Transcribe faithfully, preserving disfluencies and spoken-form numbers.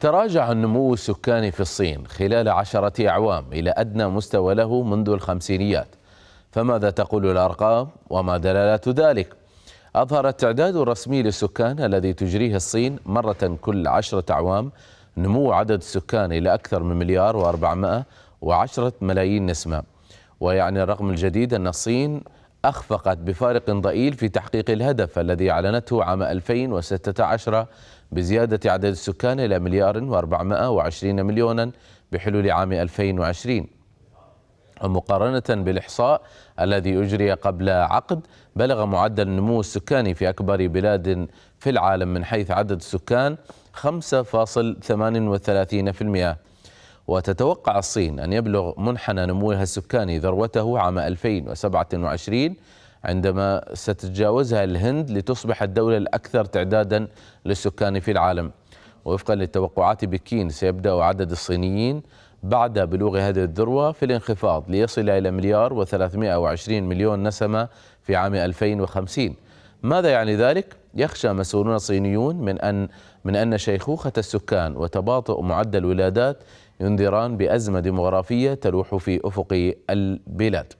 تراجع النمو السكاني في الصين خلال عشرة أعوام إلى أدنى مستوى له منذ الخمسينيات، فماذا تقول الأرقام وما دلالات ذلك؟ أظهر التعداد الرسمي للسكان الذي تجريه الصين مرة كل عشرة أعوام نمو عدد السكان إلى أكثر من مليار وأربعمائة وعشرة ملايين نسمة، ويعني الرقم الجديد أن الصين أخفقت بفارق ضئيل في تحقيق الهدف الذي أعلنته عام ألفين وستة عشر بزيادة عدد السكان إلى مليار وأربعمائة وعشرين مليونا بحلول عام ألفين وعشرين، ومقارنة بالإحصاء الذي أجري قبل عقد بلغ معدل النمو السكاني في أكبر بلاد في العالم من حيث عدد السكان خمسة فاصلة ثمانية وثلاثين بالمئة. وتتوقع الصين أن يبلغ منحنى نموها السكاني ذروته عام ألفين وسبعة وعشرين عندما ستتجاوزها الهند لتصبح الدولة الأكثر تعدادا للسكان في العالم. ووفقا للتوقعات بكين سيبدأ عدد الصينيين بعد بلوغ هذه الذروة في الانخفاض ليصل إلى مليار وثلاثمائة وعشرين مليون نسمة في عام ألفين وخمسين. ماذا يعني ذلك؟ يخشى مسؤولون صينيون من أن من أن شيخوخة السكان وتباطؤ معدل الولادات ينذران بأزمة ديمغرافية تلوح في أفق البلاد.